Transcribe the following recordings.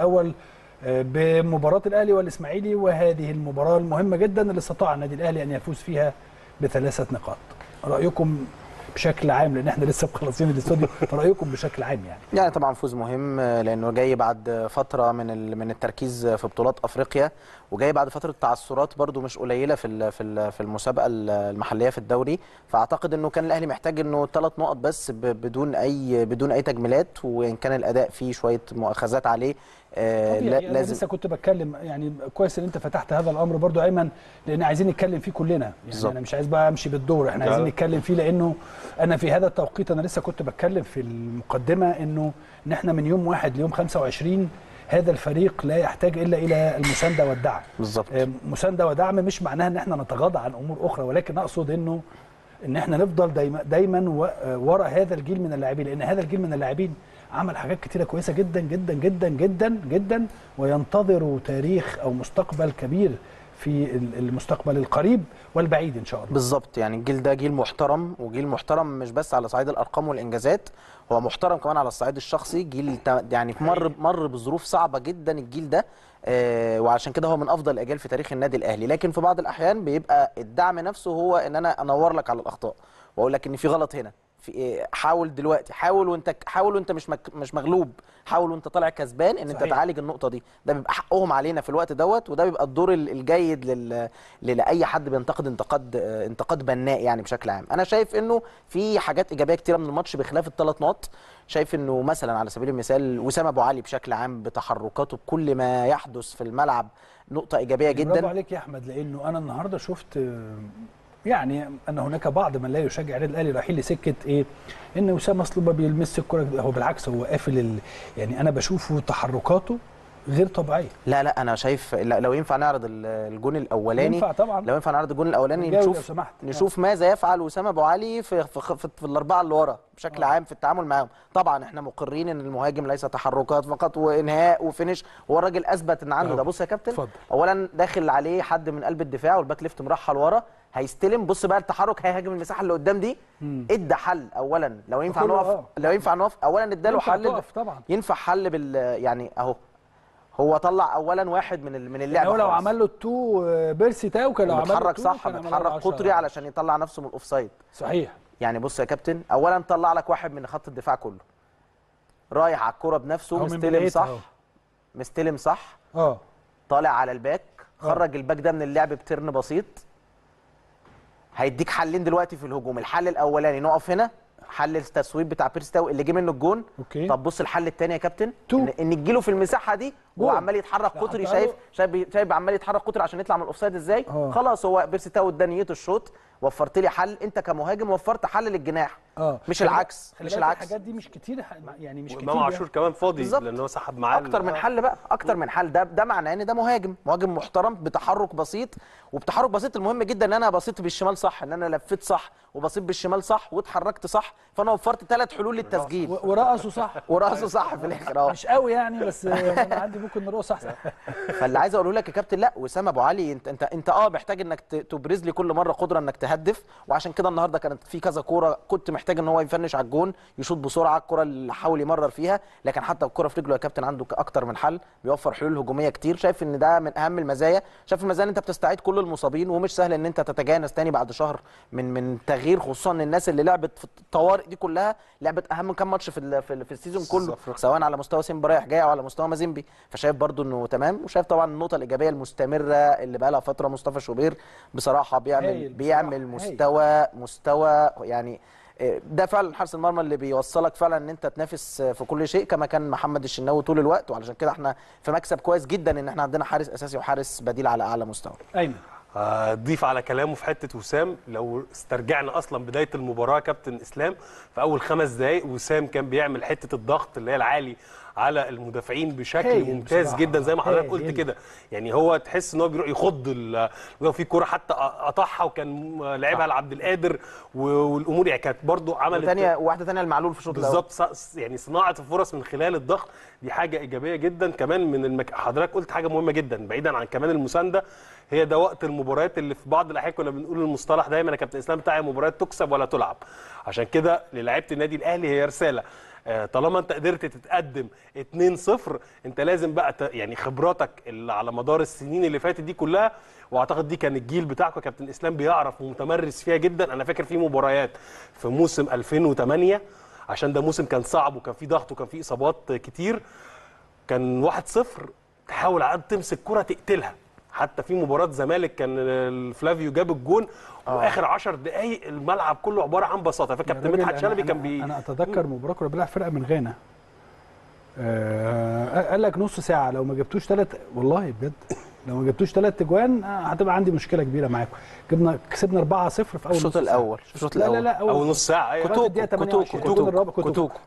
الاول بمباراه الاهلي والاسماعيلي، وهذه المباراه المهمه جدا اللي استطاع النادي الاهلي ان يفوز فيها ب3 نقاط. رايكم بشكل عام، لان احنا لسه مخلصين الاستوديو، فرايكم بشكل عام يعني طبعا فوز مهم، لانه جاي بعد فتره من التركيز في بطولات افريقيا، وجاي بعد فتره تعثرات برده مش قليله في المسابقه المحليه في الدوري. فاعتقد انه كان الاهلي محتاج انه 3 نقط بس، بدون اي تجميلات، وان كان الاداء فيه شويه مؤاخذات عليه. يعني لازم. لسه كنت بتكلم، يعني كويس ان انت فتحت هذا الامر برضو ايمن، لان عايزين نتكلم فيه كلنا. يعني بالزبط. انا مش عايز بقى امشي بالدور، احنا عايزين نتكلم فيه، لانه انا في هذا التوقيت انا لسه كنت بتكلم في المقدمه انه ان احنا من يوم 1 ليوم 25 هذا الفريق لا يحتاج الا الى المسانده والدعم. بالظبط. مسانده ودعم مش معناها ان احنا نتغاضى عن امور اخرى، ولكن اقصد انه ان احنا نفضل دايما ورا هذا الجيل من اللاعبين، لان هذا الجيل من اللاعبين عمل حاجات كتيرة كويسة جدا جدا جدا جدا جدا، وينتظر تاريخ أو مستقبل كبير في المستقبل القريب والبعيد إن شاء الله. بالظبط، يعني الجيل ده جيل محترم، وجيل محترم مش بس على صعيد الأرقام والإنجازات، هو محترم كمان على الصعيد الشخصي. جيل يعني مر بظروف صعبة جدا الجيل ده، وعشان كده هو من افضل الاجيال في تاريخ النادي الاهلي. لكن في بعض الاحيان بيبقى الدعم نفسه هو ان انا انور لك على الاخطاء، واقول لك ان في غلط هنا، في إيه، حاول دلوقتي، حاول وانت مش مغلوب، حاول وانت طالع كسبان ان انت تعالج النقطه دي. ده بيبقى حقهم علينا في الوقت دوت، وده بيبقى الدور الجيد لاي حد بينتقد انتقاد بناء. يعني بشكل عام انا شايف انه في حاجات ايجابيه كتيره من الماتش، بخلاف ال3 نقط. شايف انه مثلا على سبيل المثال وسام ابو علي بشكل عام بتحركاته بكل ما يحدث في الملعب نقطه ايجابيه جدا. برافو عليك يا احمد، لانه انا النهارده شفت يعني ان هناك بعض من لا يشجع النادي الاهلي رايحين لسكه ايه؟ ان وسام اصلا ما بيلمسش الكوره، هو بالعكس هو قافل يعني انا بشوفه تحركاته غير طبيعيه. لا انا شايف، لو ينفع نعرض الجون الاولاني، ينفع طبعا، لو ينفع نعرض الجون الاولاني، نشوف ماذا يفعل وسام ابو علي في ال4 اللي ورا بشكل عام في التعامل معاهم. طبعا احنا مقرين ان المهاجم ليس تحركات فقط وانهاء وفينش، هو الراجل اثبت ان عنده ده. بص يا كابتن، فضل. اولا داخل عليه حد من قلب الدفاع، والباك ليفت مرحل ورا هيستلم، بص بقى التحرك، هيهاجم المساحه اللي قدام دي. ادى حل، اولا لو ينفع نقف اولا اداله حل، طبعا ينفع حل يعني اهو هو طلع اولا واحد من اللعبه، يعني هو لو عمل له التو بيرسي تاو كان اتحرك صح، اتحرك قطري علشان يطلع نفسه من الاوفسايد. صحيح. يعني بص يا كابتن، اولا طلع لك واحد من خط الدفاع كله، رايح على الكوره بنفسه، مستلم صح طالع على الباك، خرج الباك ده من اللعب بترن بسيط. هيديك حلين دلوقتي في الهجوم، الحل الاولاني نقف هنا، حل التسويب بتاع بيرستاو اللي جه منه الجون. أوكي. طب بص الحل الثاني يا كابتن، ان تجيله في المساحه دي وعمال يتحرك قطري، شايف عمال يتحرك قطري عشان يطلع من الاوفسايد ازاي. خلاص هو بيرستاو ادى نيته الشوط، وفرت لي حل، انت كمهاجم وفرت حل للجناح. مش العكس، مش العكس. الحاجات دي مش كتير، يعني مش كتير. امام عاشور كمان فاضي، لان هو سحب معاه اكتر من حل بقى، اكتر من حل. ده معناه ان ده مهاجم محترم، بتحرك بسيط، وبتحرك بسيط المهم جدا ان انا بسيط بالشمال صح، ان انا لفيت صح وبسيط بالشمال صح واتحركت صح، فانا وفرت 3 حلول للتسجيل، ورقصه صح في الاخر. مش قوي يعني، بس انا عندي ممكن نرقص احسن. فاللي عايز اقوله لك يا كابتن، لا وسام ابو علي انت محتاج انك تبرز لي كل مره قدره انك تهدف، وعشان كده النهارده كانت في كذا كوره كنت محتاج ان هو يفنش على الجون، يشوط بسرعه الكوره اللي حاول يمرر فيها، لكن حتى الكوره في رجله يا كابتن عنده اكتر من حل، بيوفر حلول هجوميه كتير. شايف ان ده من اهم المزايا، شايف المزايا ان انت بتستعيد كل المصابين، ومش سهل ان انت تتجانس تاني بعد شهر من تغيير، خصوصا الناس اللي لعبت في الطوارئ دي كلها، لعبت اهم كام ماتش في السيزون كله، سواء على مستوى سيمبا رايح جاي او على مستوى مازيمبي. فشايف برده انه تمام، وشايف طبعا النقطه الايجابيه المستمره اللي بقى لها فتره، مصطفى شوبير بصراحه بيعمل مستوى يعني، ده فعلا حارس المرمى اللي بيوصلك فعلا ان انت تنافس في كل شيء، كما كان محمد الشناوي طول الوقت. وعلشان كده احنا في مكسب كويس جدا ان احنا عندنا حارس اساسي وحارس بديل على اعلى مستوى. ايمن اضيف على كلامه في حته وسام، لو استرجعنا اصلا بدايه المباراه كابتن اسلام، في اول 5 دقائق وسام كان بيعمل حته الضغط اللي هي العالي على المدافعين بشكل ممتاز جدا، زي ما حضرتك قلت كده. يعني هو تحس ان هو بيروح يخض، لو في كوره حتى قطعها وكان لعبها لعبد القادر، والامور يعني كانت برده عملت واحده ثانيه المعلول في الشوط الاول. بالظبط، يعني صناعه الفرص من خلال الضغط دي حاجه ايجابيه جدا. كمان من حضرتك قلت حاجه مهمه جدا، بعيدا عن كمان المسانده، هي ده وقت المباريات اللي في بعض الاحيان كنا بنقول المصطلح دايما يا كابتن اسلام بتاع المباريات تكسب ولا تلعب. عشان كده للاعيبه النادي الاهلي هي رساله، طالما انت قدرت تتقدم 2-0 انت لازم بقى يعني خبراتك اللي على مدار السنين اللي فاتت دي كلها، واعتقد دي كان الجيل بتاعك كابتن اسلام بيعرف ومتمرس فيها جدا. انا فاكر في مباريات في موسم 2008 عشان ده موسم كان صعب وكان فيه ضغط وكان فيه اصابات كتير، كان 1-0 تحاول على قد تمسك كرة تقتلها. حتى في مباراه زمالك كان فلافيو جاب الجون واخر 10 دقائق الملعب كله عباره عن بساطه. فكابتن مدحت شلبي كان انا اتذكر مباراه كنا بنلعب فرقه من غانا، قال لك نص ساعه لو ما جبتوش والله بجد لو ما جبتوش 3 اجوان هتبقى عندي مشكله كبيره معاكم. كسبنا 4-0 في اول الشوط الاول. اول نص ساعه كتوك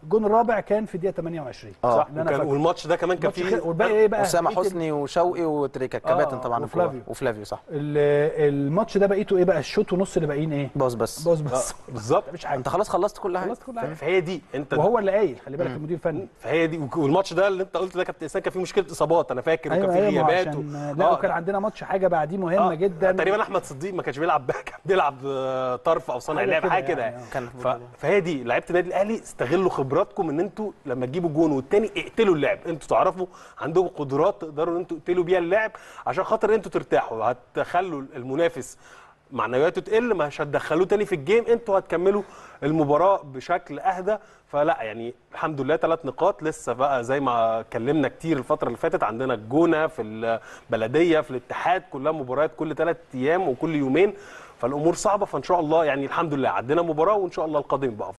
الجون الرابع كان في الدقيقه 28 صح. والماتش ده كمان كان فيه والباقي ايه بقى، اسامه حسني وشوقي وتريكه كباتن طبعا وفلافيو صح. الماتش ده بقيته ايه بقى، الشوط ونص اللي باقيين ايه، باص بس بالظبط مش حاجه، انت خلاص خلصت كل حاجه. فهي دي انت وهو اللي قايل خلي بالك المدير الفني، فهي دي. والماتش ده اللي انت قلت ده كابتن اسامه كان فيه مشكله اصابات انا فاكر، وكان فيه غيابات وكان عندنا ماتش حاجه بعديه مهمه جدا تقريبا احمد صديق ما كانش بيلعب باك، كان بيلعب طرف او صانع لعب حاجه كده يعني. فهي دي لعيبه النادي الاهلي، استغلوا خبراتكم ان انتوا لما تجيبوا جون والتاني اقتلوا اللعب، انتوا تعرفوا عندكم قدرات تقدروا ان انتوا تقتلوا بيها اللعب عشان خاطر انتوا ترتاحوا. هتخلوا المنافس معنوياته تقل، مش هتدخلوه تاني في الجيم، انتوا هتكملوا المباراه بشكل اهدى. فلا يعني الحمد لله 3 نقاط لسه بقى زي ما اتكلمنا كتير الفتره اللي فاتت، عندنا الجونه في البلديه في الاتحاد، كلها مباريات كل 3 ايام وكل يومين، فالامور صعبه. فان شاء الله يعني الحمد لله عندنا مباراه وان شاء الله القادم بقى